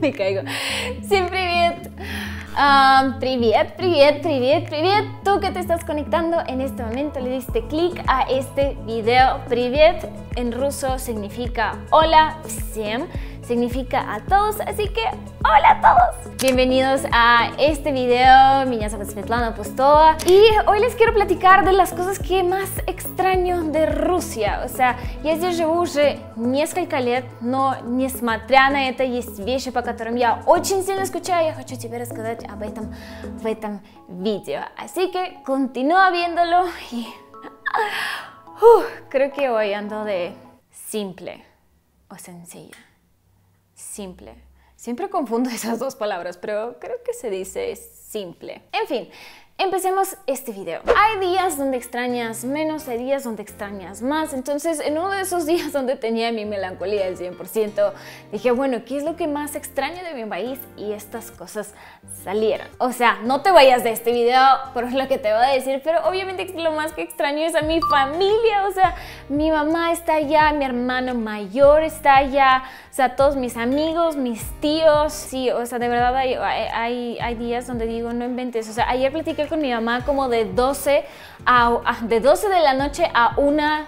Не кайго. Всем привет. Привет, привет, привет, привет. Tú que te estás conectando en este momento, le diste clic a este video. Привет en ruso significa hola, всем. Significa a todos, así que hola a todos. Bienvenidos a este video, mi nombre es Svetlana Pustova y hoy les quiero platicar de las cosas que más extraño de Rusia. O sea, я здесь живу уже несколько лет, но несмотря на это есть вещи, по которым я очень сильно скучаю. Я хочу тебе рассказать об этом в этом видео. Así que continúa viéndolo y creo que hoy ando de simple o sencilla. Simple. Siempre confundo esas dos palabras, pero creo que se dice simple. En fin, empecemos este video. Hay días donde extrañas menos, hay días donde extrañas más. Entonces, en uno de esos días donde tenía mi melancolía al 100%, dije, bueno, ¿qué es lo que más extraño de mi país? Y estas cosas salieron. O sea, no te vayas de este video por lo que te voy a decir, pero obviamente lo más que extraño es a mi familia. O sea, mi mamá está allá, mi hermano mayor está allá, o sea, todos mis amigos, mis tíos. Sí, o sea, de verdad hay días donde digo, no inventes. O sea, ayer platiqué con mi mamá como de 12 de la noche a una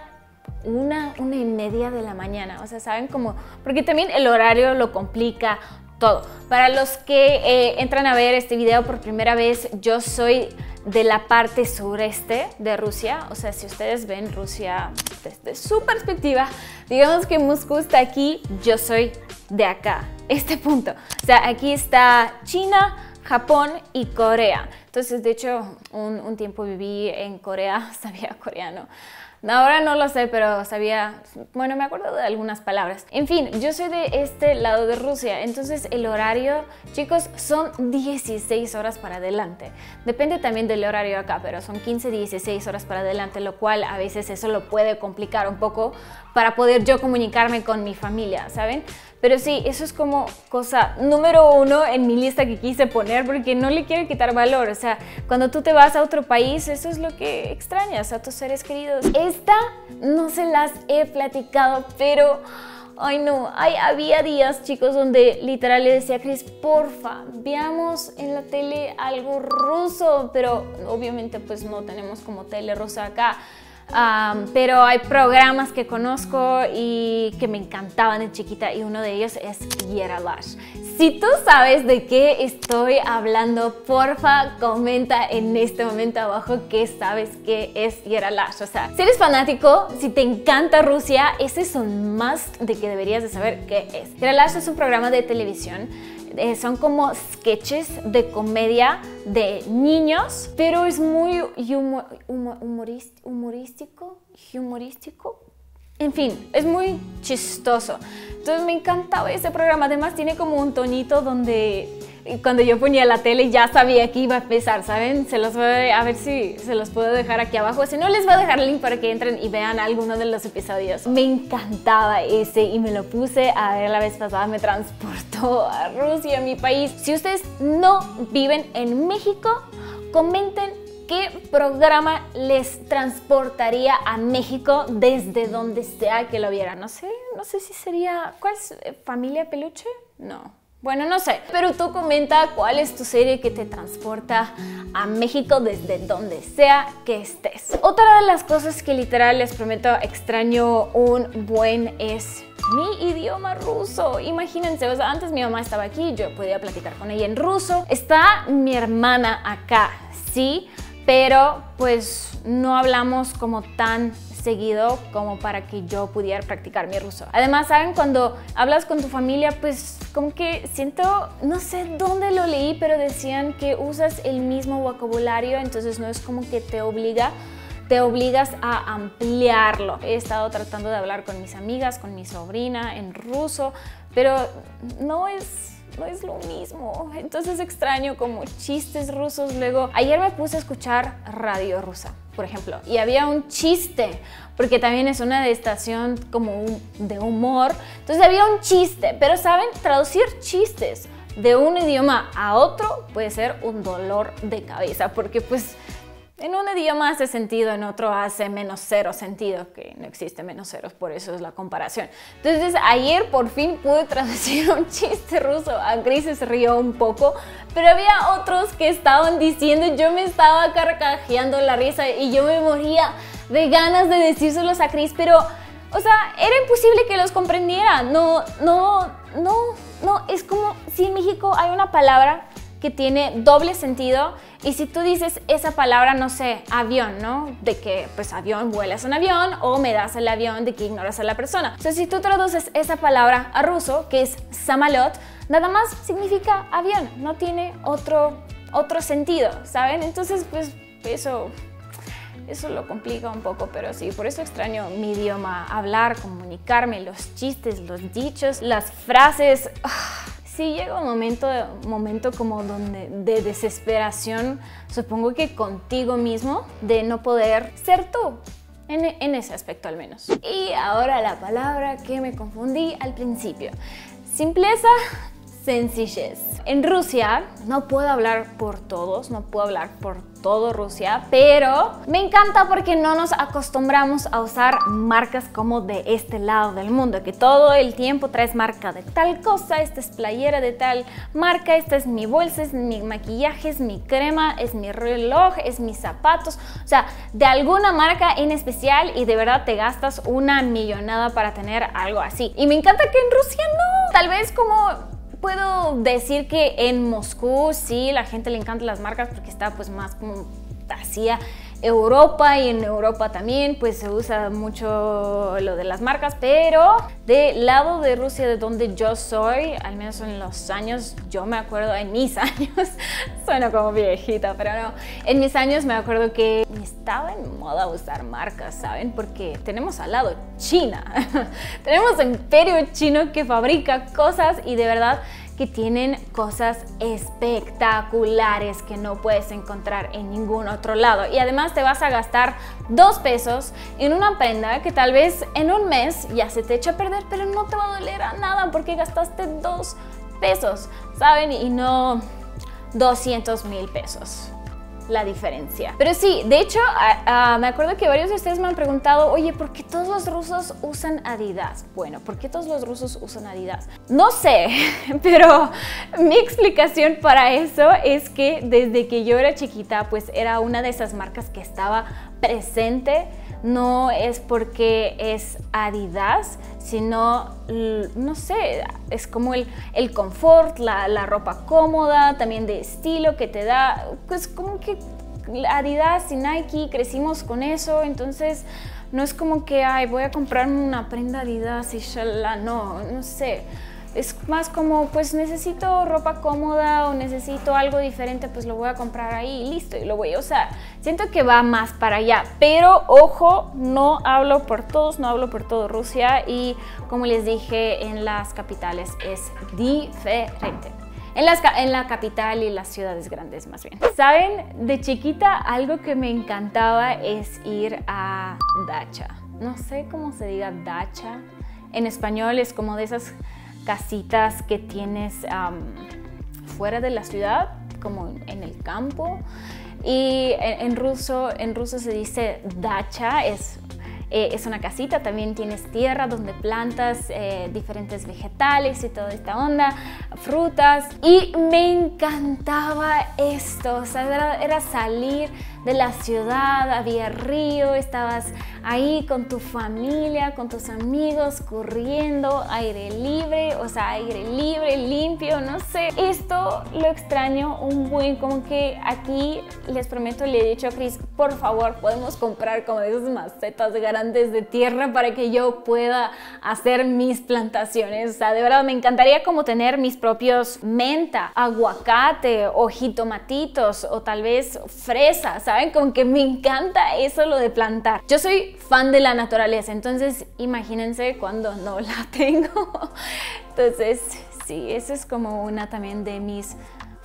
y media de la mañana. O sea, saben como, porque también el horario lo complica todo. Para los que entran a ver este video por primera vez, yo soy de la parte sureste de Rusia. O sea, si ustedes ven Rusia desde su perspectiva, digamos que Moscú está aquí, yo soy de acá, este punto. O sea, aquí está China, Japón y Corea. Entonces, de hecho, un tiempo viví en Corea, sabía coreano. Ahora no lo sé, pero sabía, bueno, me acuerdo de algunas palabras. En fin, yo soy de este lado de Rusia, entonces el horario, chicos, son 16 horas para adelante. Depende también del horario acá, pero son 15, 16 horas para adelante, lo cual a veces eso lo puede complicar un poco para poder yo comunicarme con mi familia, ¿saben? Pero sí, eso es como cosa número uno en mi lista que quise poner porque no le quiero quitar valor. O sea, cuando tú te vas a otro país, eso es lo que extrañas a tus seres queridos. Esta no se las he platicado, pero ay no, había días, chicos, donde literal le decía a Chris, porfa, veamos en la tele algo ruso, pero obviamente pues no tenemos como tele rusa acá. Pero hay programas que conozco y que me encantaban de chiquita y uno de ellos es Yeralash. Si tú sabes de qué estoy hablando, porfa, comenta en este momento abajo qué sabes que es Yeralash. O sea, si eres fanático, si te encanta Rusia, ese es un must de que deberías de saber qué es. Yeralash es un programa de televisión. Son como sketches de comedia de niños, pero es muy humorístico. En fin, es muy chistoso. Entonces me encantaba ese programa. Además tiene como un tonito donde cuando yo ponía la tele ya sabía que iba a empezar, ¿saben? Se los voy a ver si se los puedo dejar aquí abajo. Si no, les voy a dejar el link para que entren y vean alguno de los episodios. Me encantaba ese y me lo puse a ver la vez pasada. Me transportó a Rusia, a mi país. Si ustedes no viven en México, comenten ¿qué programa les transportaría a México desde donde sea que lo vieran? No sé si sería... ¿Cuál es? ¿Familia Peluche? No. Bueno, no sé. Pero tú comenta cuál es tu serie que te transporta a México desde donde sea que estés. Otra de las cosas que literal les prometo extraño un buen es mi idioma ruso. Imagínense, o sea, antes mi mamá estaba aquí, yo podía platicar con ella en ruso. Está mi hermana acá, sí, pero pues no hablamos como tan seguido como para que yo pudiera practicar mi ruso. Además, ¿saben? Cuando hablas con tu familia, pues como que siento, no sé dónde lo leí, pero decían que usas el mismo vocabulario, entonces no es como que te obligas a ampliarlo. He estado tratando de hablar con mis amigas, con mi sobrina en ruso, pero no es lo mismo. Entonces extraño como chistes rusos. Luego, ayer me puse a escuchar Radio Rusa, por ejemplo, y había un chiste, porque también es una estación como de humor. Entonces había un chiste, pero ¿saben? Traducir chistes de un idioma a otro puede ser un dolor de cabeza, porque pues En un idioma hace sentido, en otro hace menos cero sentido, que no existe menos ceros, por eso es la comparación. Entonces ayer por fin pude traducir un chiste ruso, a Gris se rió un poco, pero había otros que estaban diciendo, yo me estaba carcajeando la risa y yo me moría de ganas de decírselos a Chris, pero, o sea, era imposible que los comprendiera. No, es como si en México hay una palabra que tiene doble sentido y si tú dices esa palabra, no sé, avión, ¿no? De que, pues, avión, vuelas un avión o me das el avión, de que ignoras a la persona. O sea, si tú traduces esa palabra a ruso, que es samalot, nada más significa avión, no tiene otro sentido, ¿saben? Entonces, pues, eso lo complica un poco, pero sí, por eso extraño mi idioma, hablar, comunicarme, los chistes, los dichos, las frases. Sí llega un momento como donde de desesperación, supongo que contigo mismo, de no poder ser tú, en ese aspecto al menos. Y ahora la palabra que me confundí al principio, simpleza, sencillez. En Rusia no puedo hablar por todos, no puedo hablar por todo Rusia, pero me encanta porque no nos acostumbramos a usar marcas como de este lado del mundo, que todo el tiempo traes marca de tal cosa, esta es playera de tal marca, esta es mi bolsa, es mi maquillaje, es mi crema, es mi reloj, es mis zapatos, o sea, de alguna marca en especial y de verdad te gastas una millonada para tener algo así. Y me encanta que en Rusia no, tal vez como... Puedo decir que en Moscú sí, la gente le encantan las marcas porque está pues más como hacia Europa y en Europa también pues se usa mucho lo de las marcas, pero del lado de Rusia de donde yo soy, al menos en los años, yo me acuerdo en mis años, suena como viejita, pero no, en mis años me acuerdo que estaba en moda usar marcas, ¿saben? Porque tenemos al lado China, tenemos el imperio chino que fabrica cosas y de verdad que tienen cosas espectaculares que no puedes encontrar en ningún otro lado. Y además te vas a gastar 2 pesos en una prenda que tal vez en un mes ya se te echa a perder, pero no te va a doler a nada porque gastaste 2 pesos, ¿saben? Y no 200,000 pesos. La diferencia. Pero sí, de hecho, me acuerdo que varios de ustedes me han preguntado, oye, ¿por qué todos los rusos usan Adidas? Bueno, ¿por qué todos los rusos usan Adidas? No sé, pero mi explicación para eso es que desde que yo era chiquita, pues era una de esas marcas que estaba presente. No es porque es Adidas, sino, no sé, es como el confort, la ropa cómoda, también de estilo que te da, pues como que Adidas y Nike crecimos con eso, entonces no es como que, ay, voy a comprarme una prenda Adidas y shalala, no sé. Es más como, pues necesito ropa cómoda o necesito algo diferente, pues lo voy a comprar ahí y listo, y lo voy a usar. Siento que va más para allá, pero ojo, no hablo por todos, no hablo por todo Rusia y como les dije, en las capitales es diferente. En la capital y las ciudades grandes más bien. ¿Saben? De chiquita algo que me encantaba es ir a Dacha. No sé cómo se diga Dacha. En español es como de esas... casitas que tienes fuera de la ciudad, como en el campo. Y en ruso se dice dacha, es una casita, también tienes tierra donde plantas diferentes vegetales y toda esta onda, frutas. Y me encantaba esto, o sea, era salir de la ciudad, había río, estabas ahí con tu familia, con tus amigos, corriendo, aire libre, o sea, aire libre, limpio, no sé. Esto lo extraño un buen, como que aquí les prometo, le he dicho a Chris, por favor, podemos comprar como de esas macetas grandes de tierra para que yo pueda hacer mis plantaciones. O sea, de verdad, me encantaría como tener mis propios menta, aguacate o jitomatitos o tal vez fresas, ¿sabes? Como que me encanta eso, lo de plantar. Yo soy fan de la naturaleza, entonces imagínense cuando no la tengo. Entonces, sí, eso es como una también de mis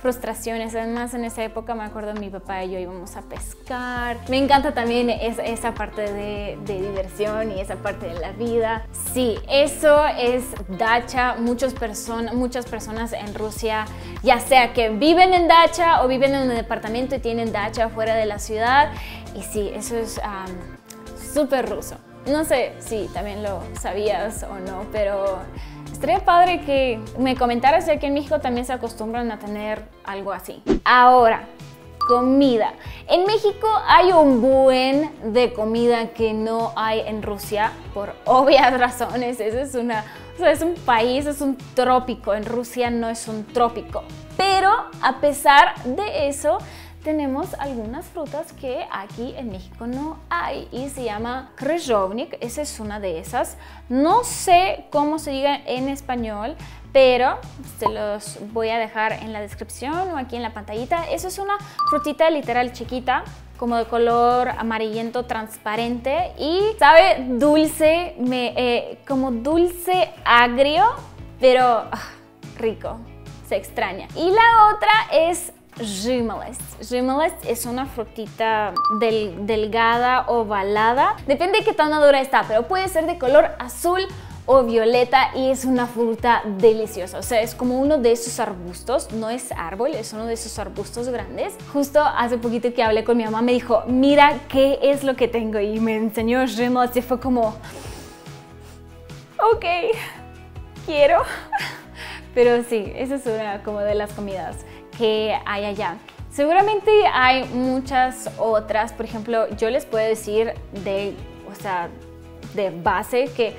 frustraciones. Además, en esa época me acuerdo mi papá y yo íbamos a pescar. Me encanta también esa parte de diversión y esa parte de la vida. Sí, eso es Dacha. Muchas personas en Rusia, ya sea que viven en Dacha o viven en un departamento y tienen Dacha fuera de la ciudad. Y sí, eso es súper ruso. No sé si también lo sabías o no, pero estaría padre que me comentaras, ya que en México también se acostumbran a tener algo así. Ahora, comida. En México hay un buen de comida que no hay en Rusia, por obvias razones. Esa es una... O sea, es un país, es un trópico. En Rusia no es un trópico. Pero a pesar de eso, tenemos algunas frutas que aquí en México no hay y se llama Krejovnik. Esa es una de esas. No sé cómo se diga en español, pero se los voy a dejar en la descripción o aquí en la pantallita. Eso es una frutita literal chiquita, como de color amarillento transparente y sabe dulce, como dulce agrio, pero rico, se extraña. Y la otra es Zhimolost. Zhimolost es una frutita delgada, ovalada. Depende de qué tan madura está, pero puede ser de color azul o violeta y es una fruta deliciosa. O sea, es como uno de esos arbustos, no es árbol, es uno de esos arbustos grandes. Justo hace poquito que hablé con mi mamá, me dijo, mira qué es lo que tengo. Y me enseñó Zhimolost y fue como, ok, quiero. Pero sí, esa es una como de las comidas que hay allá. Seguramente hay muchas otras. Por ejemplo, yo les puedo decir de base que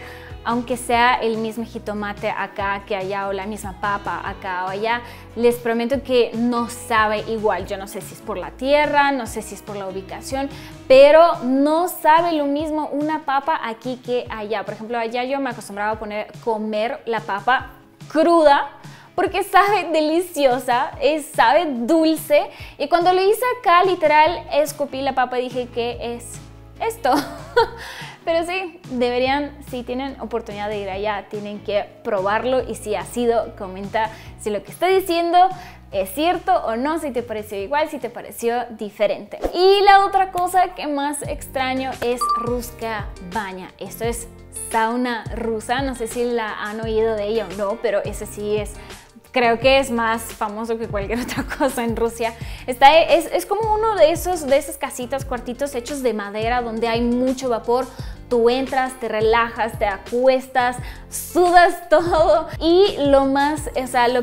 aunque sea el mismo jitomate acá que allá o la misma papa acá o allá, les prometo que no sabe igual. Yo no sé si es por la tierra, no sé si es por la ubicación, pero no sabe lo mismo una papa aquí que allá. Por ejemplo, allá yo me acostumbraba a comer la papa cruda, porque sabe deliciosa, sabe dulce. Y cuando lo hice acá, literal, escupí la papa y dije, ¿qué es esto? Pero sí, si tienen oportunidad de ir allá, tienen que probarlo. Y si ha sido, comenta si lo que está diciendo es cierto o no, si te pareció igual, si te pareció diferente. Y la otra cosa que más extraño es Russkaya Banya. Esto es sauna rusa. No sé si la han oído de ella o no, pero ese sí es... Creo que es más famoso que cualquier otra cosa en Rusia. Es como uno de esas casitas, cuartitos hechos de madera donde hay mucho vapor. Tú entras, te relajas, te acuestas, sudas todo. Y lo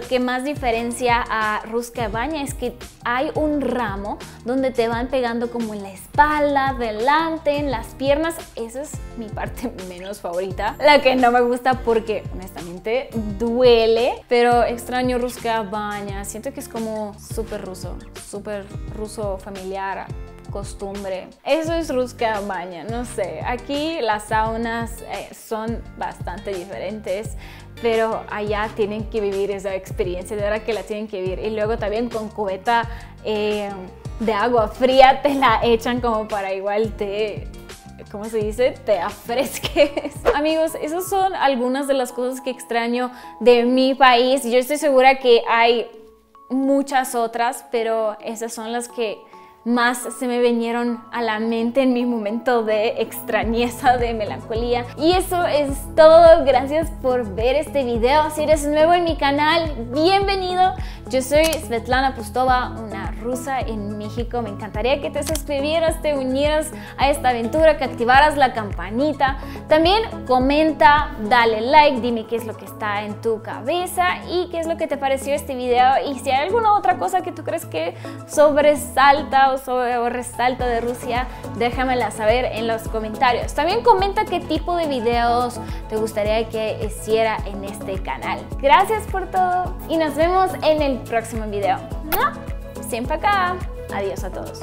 que más diferencia a Russkaya Banya es que hay un ramo donde te van pegando como en la espalda, delante, en las piernas. Esa es mi parte menos favorita, la que no me gusta porque honestamente duele. Pero extraño Russkaya Banya, siento que es como súper ruso familiar. Costumbre. Eso es Russkaya Banya, no sé. Aquí las saunas son bastante diferentes, pero allá tienen que vivir esa experiencia, de verdad que la tienen que vivir. Y luego también con cubeta de agua fría te la echan como para igual te... ¿Cómo se dice? Te afresques. Amigos, esas son algunas de las cosas que extraño de mi país. Yo estoy segura que hay muchas otras, pero esas son las que más se me vinieron a la mente en mi momento de extrañeza, de melancolía. Y eso es todo. Gracias por ver este video. Si eres nuevo en mi canal, bienvenido. Yo soy Svetlana Pustova, una rusa en México. Me encantaría que te suscribieras, te unieras a esta aventura, que activaras la campanita. También comenta, dale like, dime qué es lo que está en tu cabeza y qué es lo que te pareció este video. Y si hay alguna otra cosa que tú crees que sobresalta o resalta de Rusia, déjamela saber en los comentarios. También comenta qué tipo de videos te gustaría que hiciera en este canal. Gracias por todo y nos vemos en el próximo video. ¡Mua! Siempre acá. Adiós a todos.